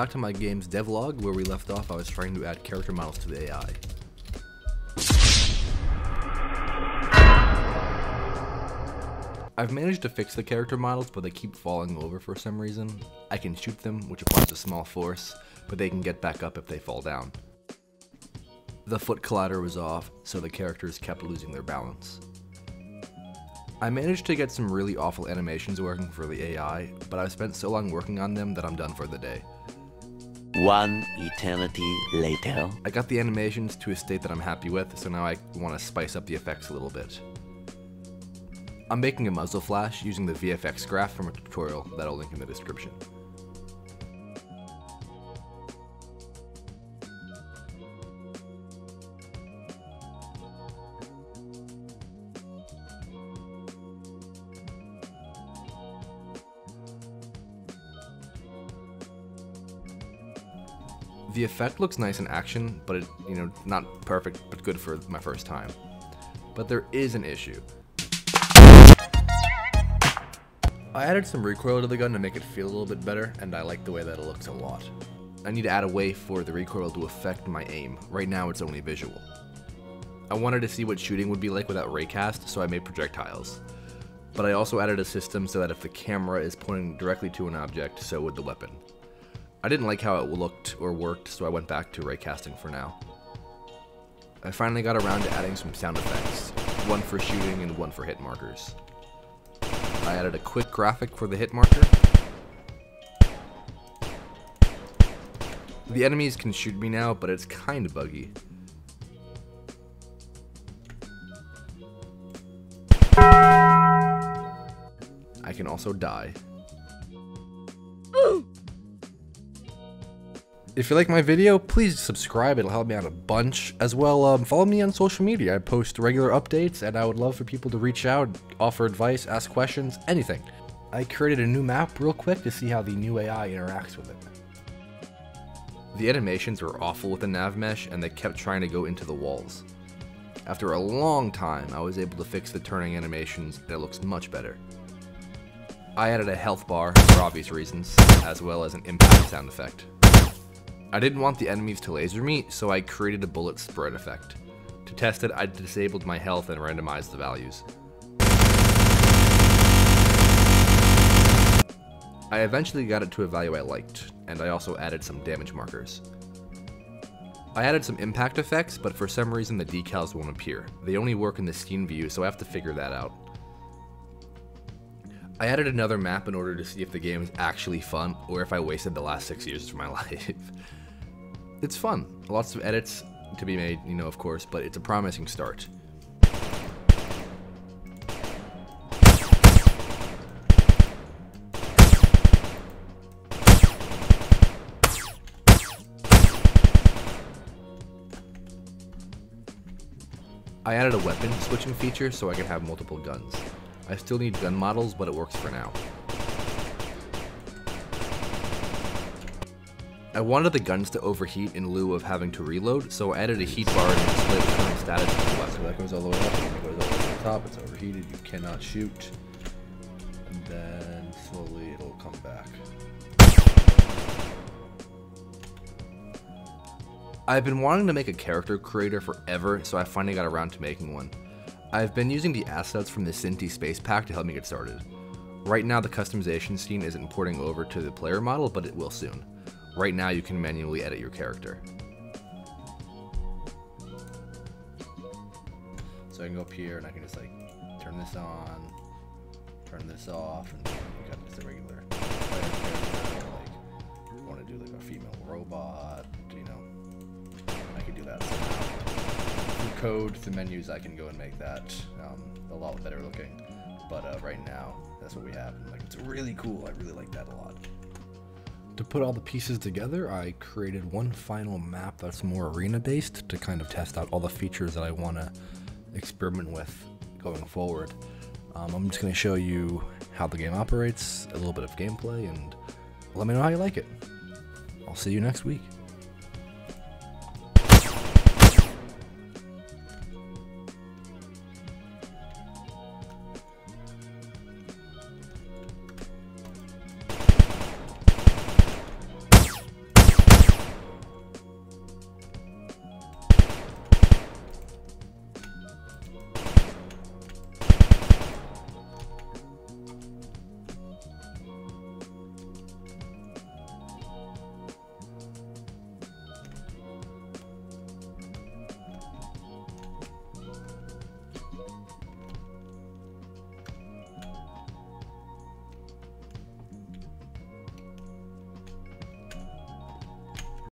back to my game's devlog. Where we left off, I was trying to add character models to the AI. I've managed to fix the character models, but they keep falling over for some reason. I can shoot them, which applies a small force, but they can get back up if they fall down. The foot collider was off, so the characters kept losing their balance. I managed to get some really awful animations working for the AI, but I've spent so long working on them that I'm done for the day. One eternity later. I got the animations to a state that I'm happy with, so now I want to spice up the effects a little bit. I'm making a muzzle flash using the VFX graph from a tutorial that I'll link in the description. The effect looks nice in action, but it, not perfect, but good for my first time. But there is an issue. I added some recoil to the gun to make it feel a little bit better, and I like the way that it looks a lot. I need to add a way for the recoil to affect my aim. Right now it's only visual. I wanted to see what shooting would be like without raycast, so I made projectiles. But I also added a system so that if the camera is pointing directly to an object, so would the weapon. I didn't like how it looked or worked, so I went back to raycasting for now. I finally got around to adding some sound effects, one for shooting and one for hit markers. I added a quick graphic for the hit marker. The enemies can shoot me now, but it's kinda buggy. I can also die. If you like my video, please subscribe, it'll help me out a bunch. As well, follow me on social media. I post regular updates, and I would love for people to reach out, offer advice, ask questions, anything. I created a new map real quick to see how the new AI interacts with it. The animations were awful with the nav mesh, and they kept trying to go into the walls. After a long time, I was able to fix the turning animations, and it looks much better. I added a health bar, for obvious reasons, as well as an impact sound effect. I didn't want the enemies to laser me, so I created a bullet spread effect. To test it, I disabled my health and randomized the values. I eventually got it to a value I liked, and I also added some damage markers. I added some impact effects, but for some reason the decals won't appear. They only work in the scene view, so I have to figure that out. I added another map in order to see if the game is actually fun, or if I wasted the last 6 years of my life. It's fun. Lots of edits to be made, of course, but it's a promising start. I added a weapon switching feature so I can have multiple guns. I still need gun models, but it works for now. I wanted the guns to overheat in lieu of having to reload, so I added a heat bar and displayed the current status to the left. So that goes all the way up, and it goes all the way to the top, it's overheated, you cannot shoot. And then slowly it'll come back. I've been wanting to make a character creator forever, so I finally got around to making one. I've been using the assets from the Sinti Space Pack to help me get started. Right now the customization scene isn't importing over to the player model, but it will soon. Right now you can manually edit your character. So I can go up here and I can just turn this on, turn this off, and you got just a regular player character. I want to do a female robot, I can do that. Code, the menus, I can go and make that a lot better looking, but right now that's what we have. It's really cool. I really like that a lot. To put all the pieces together, I created one final map that's more arena based to kind of test out all the features that I want to experiment with going forward. I'm just going to show you how the game operates, a little bit of gameplay, and let me know how you like it. I'll see you next week.